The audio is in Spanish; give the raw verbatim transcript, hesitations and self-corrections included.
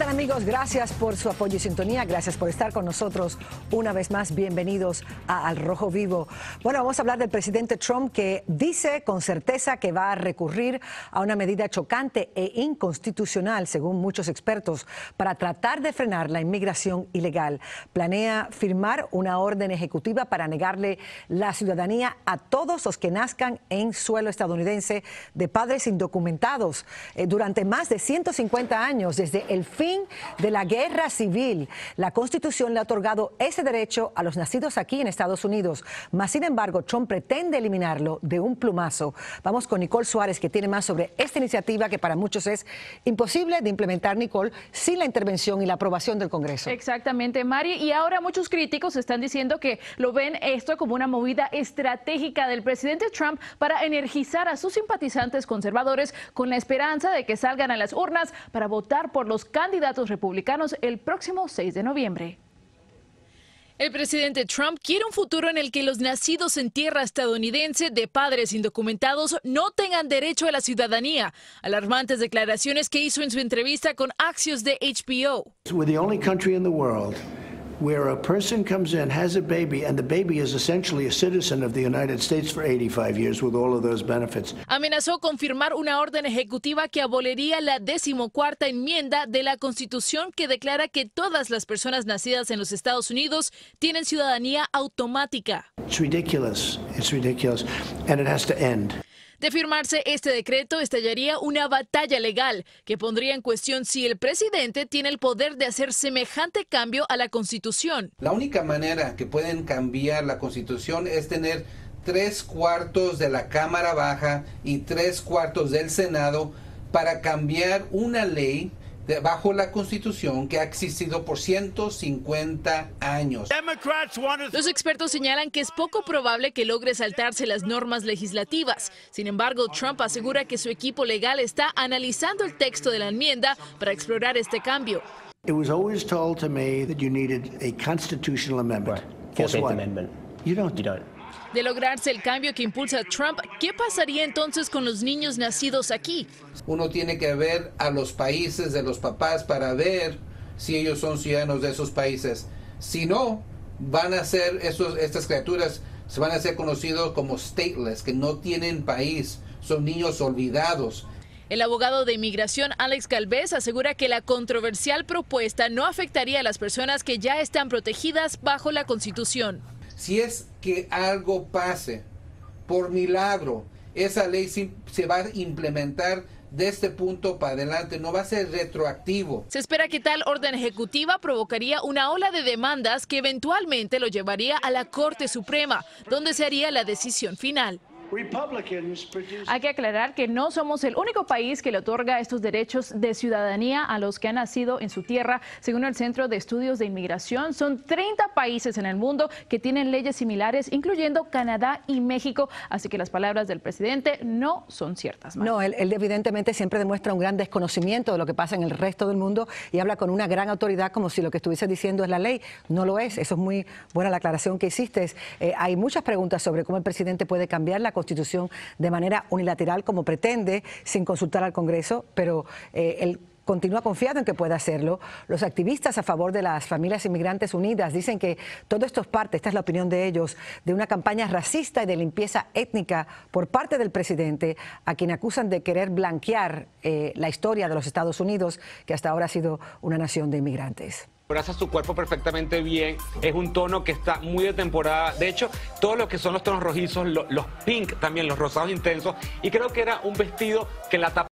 tal, amigos? Gracias por su apoyo y sintonía. Gracias por estar con nosotros una vez más. Bienvenidos a Al Rojo Vivo. Bueno, vamos a hablar del presidente Trump, que dice con certeza que va a recurrir a una medida chocante e inconstitucional, según muchos expertos, para tratar de frenar la inmigración ilegal. Planea firmar una orden ejecutiva para negarle la ciudadanía a todos los que nazcan en suelo estadounidense de padres indocumentados eh, durante más de ciento cincuenta años, desde el fin de la guerra civil. La Constitución le ha otorgado ese derecho a los nacidos aquí en Estados Unidos, mas sin embargo Trump pretende eliminarlo de un plumazo. Vamos con Nicole Suárez, que tiene más sobre esta iniciativa, que para muchos es imposible de implementar, Nicole, sin la intervención y la aprobación del Congreso. Exactamente, Mari, y ahora muchos críticos están diciendo que lo ven esto como una movida estratégica del presidente Trump para energizar a sus simpatizantes conservadores con la esperanza de que salgan a las urnas para votar por los candidatos republicanos el próximo seis de noviembre. El presidente Trump quiere un futuro en el que los nacidos en tierra estadounidense de padres indocumentados no tengan derecho a la ciudadanía. Alarmantes declaraciones que hizo en su entrevista con Axios de H B O. We're the only country in the world where a person comes in, has a baby, and the baby is essentially a citizen of the United States for eighty-five years with all of those benefits. Amenazó con firmar una orden ejecutiva que aboliría la decimocuarta enmienda de la Constitución, que declara que todas las personas nacidas en los Estados Unidos tienen ciudadanía automática. It's ridiculous. It's ridiculous, and it has to end. De firmarse este decreto, estallaría una batalla legal que pondría en cuestión si el presidente tiene el poder de hacer semejante cambio a la Constitución. La única manera que pueden cambiar la Constitución es tener tres cuartos de la Cámara Baja y tres cuartos del Senado para cambiar una ley de bajo la Constitución que ha existido por ciento cincuenta años. Los expertos señalan que es poco probable que logre saltarse las normas legislativas. Sin embargo, Trump asegura que su equipo legal está analizando el texto de la enmienda para explorar este cambio. It was always told to me that you needed a constitutional amendment. Right. Guess what? Amendment. You don't. You don't. De lograrse el cambio que impulsa Trump, ¿qué pasaría entonces con los niños nacidos aquí? Uno tiene que ver a los países de los papás para ver si ellos son ciudadanos de esos países. Si no, van a ser esos, estas criaturas se van a ser conocidos como stateless, que no tienen país, son niños olvidados. El abogado de inmigración Alex Gálvez asegura que la controversial propuesta no afectaría a las personas que ya están protegidas bajo la Constitución. Si es que algo pase, por milagro, esa ley se va a implementar de este punto para adelante, no va a ser retroactivo. Se espera que tal orden ejecutiva provocaría una ola de demandas que eventualmente lo llevaría a la Corte Suprema, donde se haría la decisión final. Hay que aclarar que no somos el único país que le otorga estos derechos de ciudadanía a los que han nacido en su tierra. Según el Centro de Estudios de Inmigración, son treinta países en el mundo que tienen leyes similares, incluyendo Canadá y México. Así que las palabras del presidente no son ciertas. Mari. No, él, él evidentemente siempre demuestra un gran desconocimiento de lo que pasa en el resto del mundo y habla con una gran autoridad como si lo que estuviese diciendo es la ley. No lo es. Eso es muy buena la aclaración que hiciste. Eh, hay muchas preguntas sobre cómo el presidente puede cambiar la Constitución de manera unilateral, como pretende, sin consultar al Congreso, pero eh, el continúa confiado en que pueda hacerlo. Los activistas a favor de las Familias Inmigrantes Unidas dicen que todo esto es parte, esta es la opinión de ellos, de una campaña racista y de limpieza étnica por parte del presidente, a quien acusan de querer blanquear eh, la historia de los Estados Unidos, que hasta ahora ha sido una nación de inmigrantes. Abraza su cuerpo perfectamente bien, es un tono que está muy de temporada. De hecho, todos los que son los tonos rojizos, los, los pink también, los rosados intensos, y creo que era un vestido que en la tapa